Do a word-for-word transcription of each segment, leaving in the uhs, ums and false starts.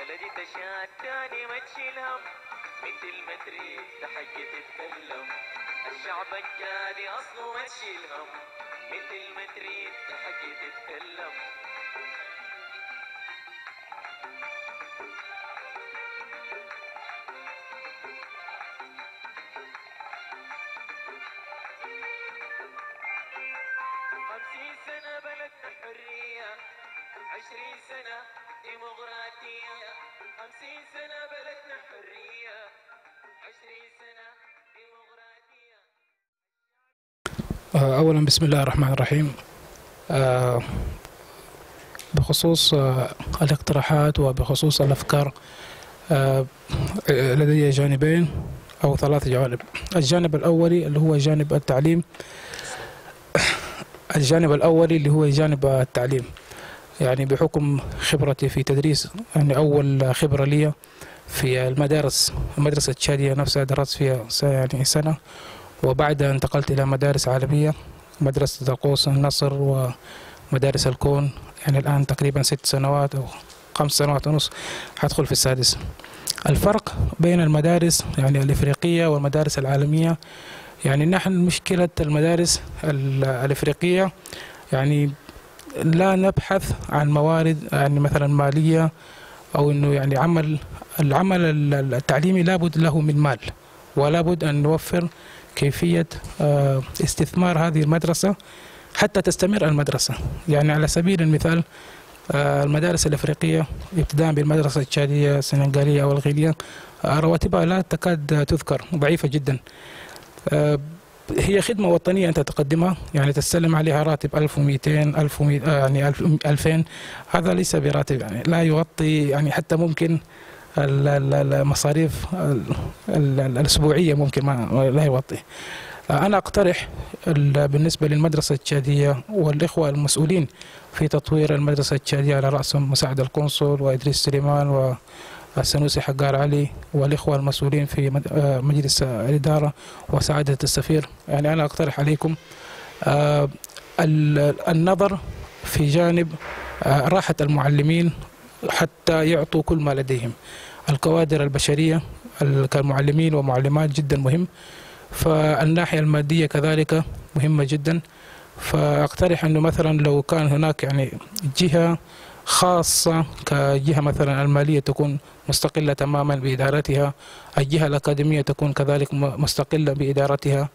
البلد تشاء التاني ما تشيلهم مثل مدريد تحية التهلم الشعب الجادي أصله ما تشيلهم مثل مدريد تحية التهلم. خمسين سنة بلدنا حرية، عشرين سنة ديمقراطية، خمسين سنة بلدنا حرية، عشرين سنة ديمقراطية. أولا بسم الله الرحمن الرحيم. بخصوص الاقتراحات وبخصوص الأفكار لدي جانبين أو ثلاث جوانب. الجانب الأولي اللي هو جانب التعليم، الجانب الأولي اللي هو جانب التعليم، يعني بحكم خبرتي في تدريس، يعني أول خبرة لي في المدارس، المدرسة التشادية نفسها درست فيها يعني سنة، وبعدها انتقلت إلى مدارس عالمية، مدرسة طرقوس، النصر، ومدارس الكون، يعني الآن تقريبا ست سنوات أو خمس سنوات ونص، هدخل في السادس. الفرق بين المدارس يعني الإفريقية والمدارس العالمية، يعني نحن مشكلة المدارس الإفريقية يعني لا نبحث عن موارد يعني مثلا مالية، أو إنه يعني عمل العمل التعليمي لابد له من مال، ولابد أن نوفر كيفية استثمار هذه المدرسة حتى تستمر المدرسة. يعني على سبيل المثال المدارس الإفريقية ابتداء بالمدرسة التشادية السنغالية أو الغينية، رواتبها لا تكاد تذكر، ضعيفة جدا. هي خدمة وطنية أنت تقدمها، يعني تستلم عليها راتب ألف ومئتين يعني ألفين، هذا ليس براتب، يعني لا يغطي يعني حتى ممكن المصاريف الأسبوعية، ممكن ما لا يغطي. أنا أقترح بالنسبة للمدرسة التشادية والإخوة المسؤولين في تطوير المدرسة التشادية، على رأسهم مساعد القنصل وإدريس سليمان و السنوسي حجار علي، والإخوة المسؤولين في مجلس الإدارة وسعادة السفير، يعني أنا أقترح عليكم النظر في جانب راحة المعلمين حتى يعطوا كل ما لديهم. الكوادر البشرية كمعلمين ومعلمات جدا مهم، فالناحية المادية كذلك مهمة جدا، فأقترح أنه مثلا لو كان هناك يعني جهة خاصة كجهة مثلا المالية تكون مستقلة تماما بإدارتها، الجهة الأكاديمية تكون كذلك مستقلة بإدارتها،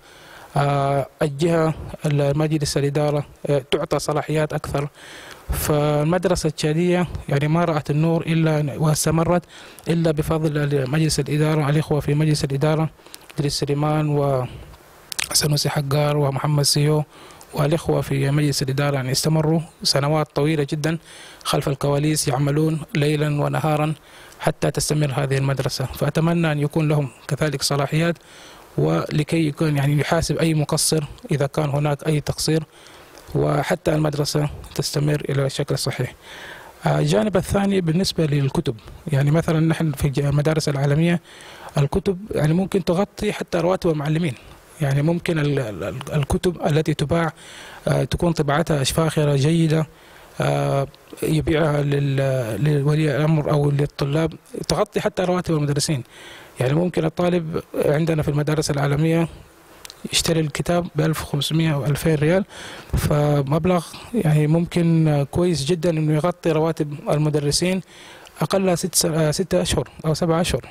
الجهة مجلس الإدارة تعطى صلاحيات أكثر. فالمدرسة التشادية يعني ما رأت النور إلا واستمرت إلا بفضل مجلس الإدارة، الإخوة في مجلس الإدارة إدريس سليمان وسنوسي حجار ومحمد سيو والإخوة في مجلس الإدارة، يعني استمروا سنوات طويلة جدا خلف الكواليس، يعملون ليلا ونهارا حتى تستمر هذه المدرسة. فأتمنى أن يكون لهم كذلك صلاحيات، ولكي يكون يعني يحاسب أي مقصر إذا كان هناك أي تقصير، وحتى المدرسة تستمر إلى الشكل الصحيح. الجانب الثاني بالنسبة للكتب، يعني مثلا نحن في المدارس العالمية الكتب يعني ممكن تغطي حتى رواتب المعلمين، يعني ممكن الكتب التي تباع تكون طباعتها فاخرة جيدة، يبيعها لولي الأمر أو للطلاب، تغطي حتى رواتب المدرسين. يعني ممكن الطالب عندنا في المدارس العالمية يشتري الكتاب ب ألف وخمسمئة أو ألفين ريال، فمبلغ يعني ممكن كويس جدا إنه يغطي رواتب المدرسين أقلها ست ستة أشهر أو سبعة أشهر.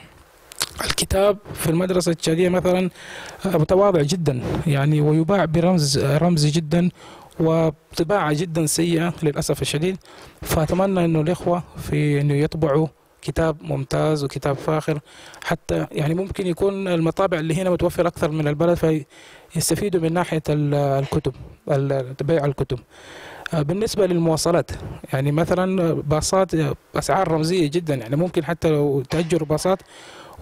الكتاب في المدرسة التشادية مثلا متواضع جدا، يعني ويباع برمز رمزي جدا، وطباعة جدا سيئة للأسف الشديد. فأتمنى أنه الإخوة في أنه يطبعوا كتاب ممتاز وكتاب فاخر، حتى يعني ممكن يكون المطابع اللي هنا متوفر أكثر من البلد، فيستفيدوا من ناحية الكتب، بيع الكتب. بالنسبة للمواصلات، يعني مثلا باصات أسعار رمزية جدا، يعني ممكن حتى لو تأجر باصات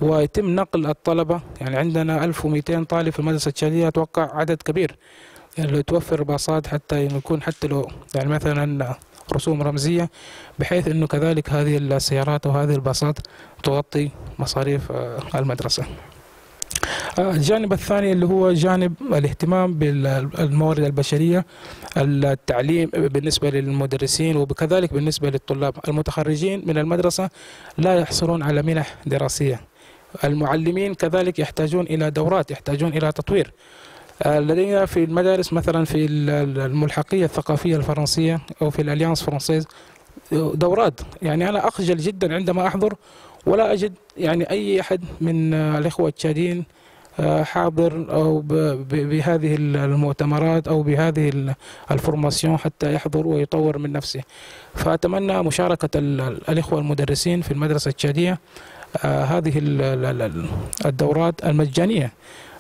ويتم نقل الطلبة، يعني عندنا ألف ومئتين طالب في المدرسة التشادية، أتوقع عدد كبير، يعني لو توفر باصات حتى يكون حتى لو يعني مثلا رسوم رمزية، بحيث أنه كذلك هذه السيارات وهذه الباصات تغطي مصاريف المدرسة. الجانب الثاني اللي هو جانب الاهتمام بالموارد البشرية، التعليم بالنسبة للمدرسين وكذلك بالنسبة للطلاب المتخرجين من المدرسة لا يحصلون على منح دراسية. المعلمين كذلك يحتاجون إلى دورات، يحتاجون إلى تطوير. لدينا في المدارس مثلا في الملحقية الثقافية الفرنسية أو في الأليانس فرانسيز دورات، يعني أنا أخجل جدا عندما أحضر ولا أجد يعني أي أحد من الإخوة التشاديين حاضر أو بهذه المؤتمرات أو بهذه الفورماسيون حتى يحضر ويطور من نفسه. فأتمنى مشاركة الإخوة المدرسين في المدرسة التشادية هذه الدورات المجانية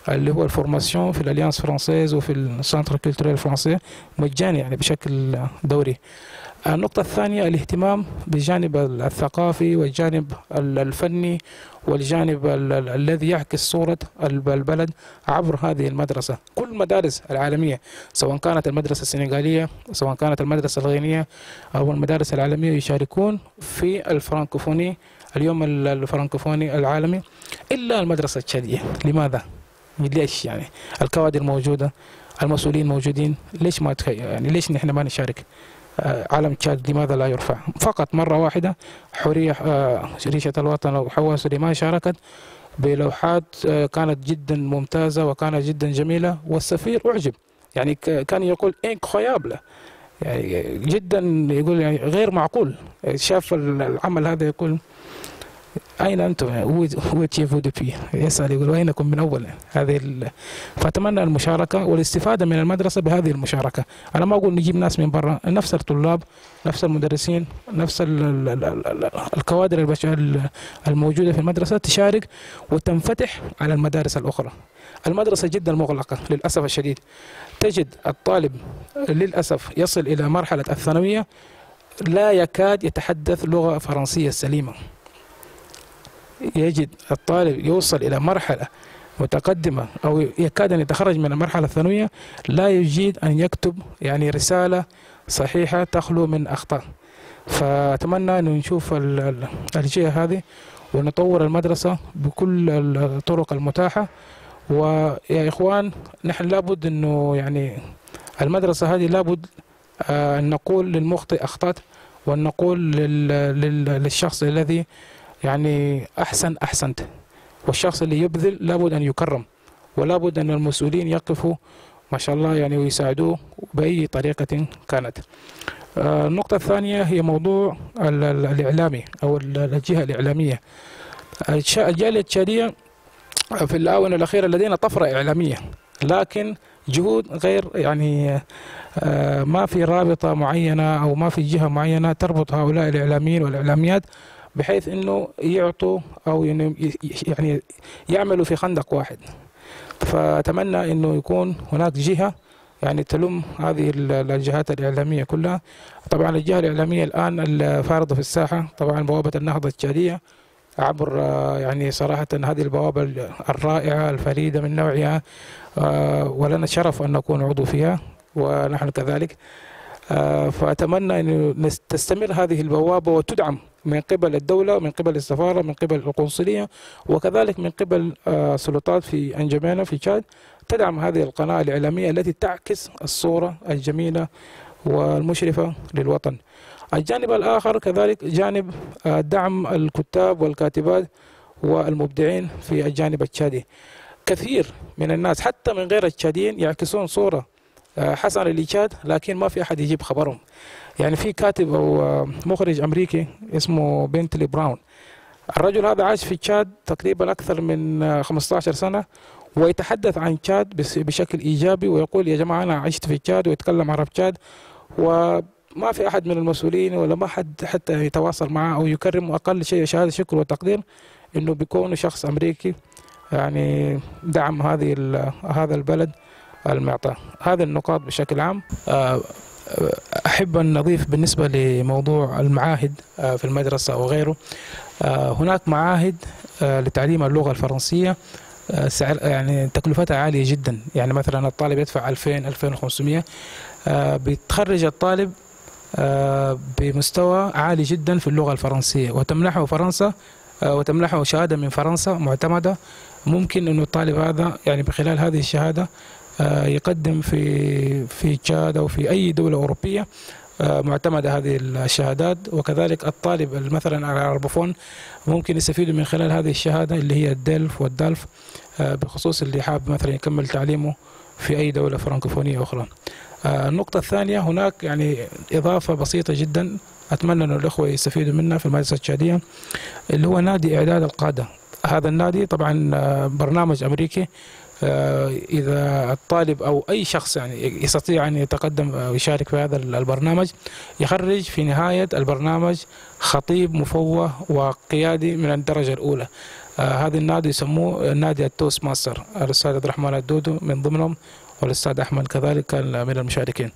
اللي هو الفورماسيون في الأليانس فرانسيز وفي السنتر كولتوريل فرانسي مجاني يعني بشكل دوري. النقطة الثانية الاهتمام بالجانب الثقافي والجانب الفني والجانب الذي يعكس صورة البلد عبر هذه المدرسة. كل المدارس العالمية سواء كانت المدرسة السنغالية سواء كانت المدرسة الغينية أو المدارس العالمية يشاركون في الفرانكوفوني، اليوم الفرانكوفوني العالمي، إلا المدرسة التشادية. لماذا؟ ليش يعني؟ الكوادر موجودة، المسؤولين موجودين، ليش ما تخيل يعني ليش نحن ما نشارك؟ علم تشاد لماذا لا يرفع؟ فقط مرة واحدة حرية ريشة الوطن أو حواء سليمان شاركت بلوحات كانت جدا ممتازة وكانت جدا جميلة، والسفير أعجب، يعني كان يقول انكرويابل، يعني جدا يقول يعني غير معقول. شاف العمل هذا يقول أين أنتم؟ هو تشيفو دبي يسأل يقول أينكم من أول؟ هذه ال... فأتمنى المشاركة والاستفادة من المدرسة بهذه المشاركة. أنا ما أقول نجيب ناس من برا، نفس الطلاب، نفس المدرسين، نفس ال... الكوادر البشرية الموجودة في المدرسة تشارك وتنفتح على المدارس الأخرى. المدرسة جدا مغلقة للأسف الشديد. تجد الطالب للأسف يصل إلى مرحلة الثانوية لا يكاد يتحدث لغة فرنسية سليمة. يجد الطالب يوصل إلى مرحلة متقدمة أو يكاد أن يتخرج من المرحلة الثانوية لا يجيد أن يكتب يعني رسالة صحيحة تخلو من أخطاء. فأتمنى أن نشوف الجهة هذه ونطور المدرسة بكل الطرق المتاحة. ويا إخوان نحن لابد أنه يعني المدرسة هذه لابد أن نقول للمخطئ أخطأت، وأن نقول للشخص الذي يعني أحسن أحسنت، والشخص اللي يبذل لابد أن يكرم، ولابد أن المسؤولين يقفوا ما شاء الله يعني ويساعدوه بأي طريقة كانت. النقطة الثانية هي موضوع الإعلامي أو الجهة الإعلامية. الجالية التشادية في الآونة الأخيرة لدينا طفرة إعلامية، لكن جهود غير يعني ما في رابطة معينة أو ما في جهة معينة تربط هؤلاء الإعلاميين والإعلاميات بحيث انه يعطوا او يعني يعملوا في خندق واحد. فاتمنى انه يكون هناك جهه يعني تلم هذه الجهات الاعلاميه كلها. طبعا الجهه الاعلاميه الان الفارضه في الساحه طبعا بوابه النهضه التشاديه عبر يعني صراحه هذه البوابه الرائعه الفريده من نوعها، ولنا الشرف ان نكون عضو فيها ونحن كذلك. فأتمنى أن تستمر هذه البوابة وتدعم من قبل الدولة، من قبل السفارة، من قبل القنصلية، وكذلك من قبل سلطات في أنجمينا في تشاد تدعم هذه القناة الإعلامية التي تعكس الصورة الجميلة والمشرفة للوطن. الجانب الآخر كذلك جانب دعم الكتاب والكاتبات والمبدعين في الجانب التشادي. كثير من الناس حتى من غير التشاديين يعكسون صورة حسن لتشاد، لكن ما في أحد يجيب خبرهم. يعني في كاتب أو مخرج أمريكي اسمه بنتلي براون، الرجل هذا عاش في تشاد تقريبا أكثر من خمسة عشر سنة ويتحدث عن تشاد بشكل إيجابي ويقول يا جماعة أنا عشت في تشاد ويتكلم عرب تشاد، وما في أحد من المسؤولين ولا ما حد حتى يتواصل معه أو يكرمه أقل شيء شهادة شكر وتقدير إنه بيكون شخص أمريكي يعني دعم هذه هذا البلد المعطى. هذه النقاط بشكل عام. أحب أن نضيف بالنسبة لموضوع المعاهد في المدرسة وغيره، هناك معاهد لتعليم اللغة الفرنسية سعر يعني تكلفتها عالية جدا، يعني مثلا الطالب يدفع ألفين ألفين وخمسمية، بتخرج الطالب بمستوى عالي جدا في اللغة الفرنسية وتمنحه فرنسا وتمنحه شهادة من فرنسا معتمدة ممكن انه الطالب هذا يعني بخلال هذه الشهاده يقدم في في تشاد او في اي دوله اوروبيه معتمده هذه الشهادات. وكذلك الطالب مثلا على العربوفون ممكن يستفيد من خلال هذه الشهاده اللي هي الدلف والدالف، بخصوص اللي حاب مثلا يكمل تعليمه في اي دوله فرنكوفونيه اخرى. النقطه الثانيه، هناك يعني اضافه بسيطه جدا اتمنى ان الاخوه يستفيدوا منها في المدرسه التشاديه، اللي هو نادي اعداد القاده. هذا النادي طبعا برنامج امريكي، إذا الطالب أو أي شخص يعني يستطيع أن يتقدم ويشارك في هذا البرنامج، يخرج في نهاية البرنامج خطيب مفوه وقيادي من الدرجة الأولى. هذا النادي يسموه نادي التوست ماستر، الأستاذ عبد الرحمن الدودو من ضمنهم، والأستاذ أحمد كذلك كان من المشاركين.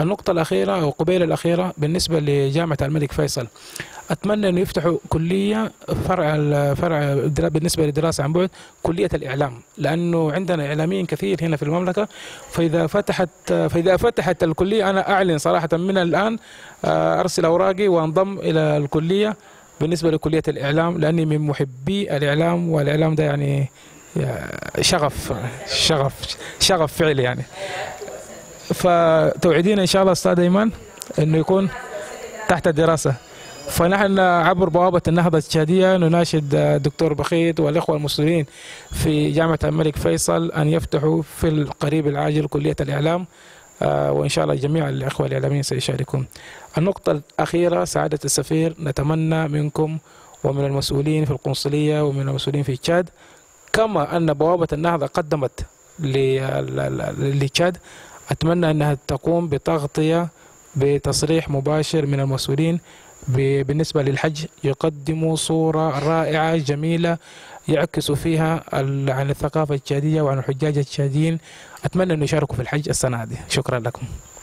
النقطة الأخيرة أو قبيلة الأخيرة بالنسبة لجامعة الملك فيصل، أتمنى أن يفتحوا كلية فرع فرع بالنسبة للدراسة عن بعد، كلية الإعلام، لأنه عندنا إعلاميين كثير هنا في المملكة. فإذا فتحت فإذا فتحت الكلية، أنا أعلن صراحة من الآن أرسل أوراقي وأنضم إلى الكلية بالنسبة لكلية الإعلام، لأني من محبي الإعلام، والإعلام ده يعني شغف شغف شغف فعلي يعني. فتوعدين إن شاء الله أستاذ إيمان إنه يكون تحت الدراسة. فنحن عبر بوابة النهضة التشادية نناشد الدكتور بخيت والإخوة المسؤولين في جامعة الملك فيصل أن يفتحوا في القريب العاجل كلية الإعلام، وإن شاء الله جميع الإخوة الإعلاميين سيشاركون. النقطة الأخيرة، سعادة السفير، نتمنى منكم ومن المسؤولين في القنصلية ومن المسؤولين في تشاد، كما أن بوابة النهضة قدمت لتشاد، أتمنى أنها تقوم بتغطية بتصريح مباشر من المسؤولين بالنسبة للحج، يقدموا صورة رائعة جميلة يعكس فيها عن الثقافة التشادية وعن الحجاج التشاديين. أتمنى أن يشاركوا في الحج السنة هذه. شكرا لكم.